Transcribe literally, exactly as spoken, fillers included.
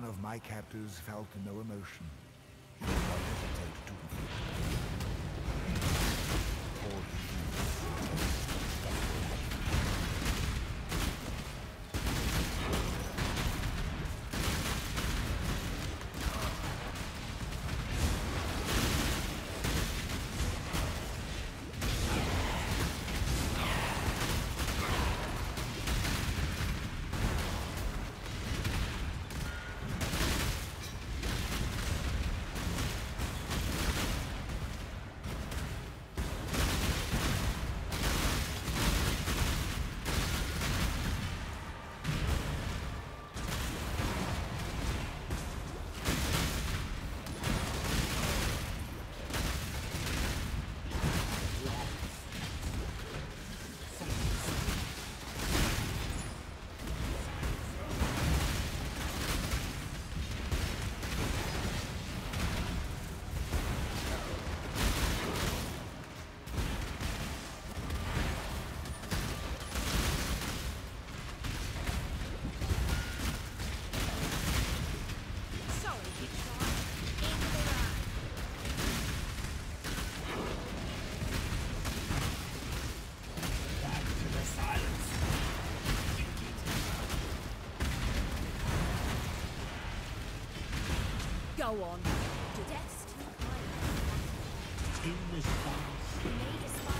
One of my captors felt no emotion. He did not hesitate to conflict. All he Go on. To death, to In this box.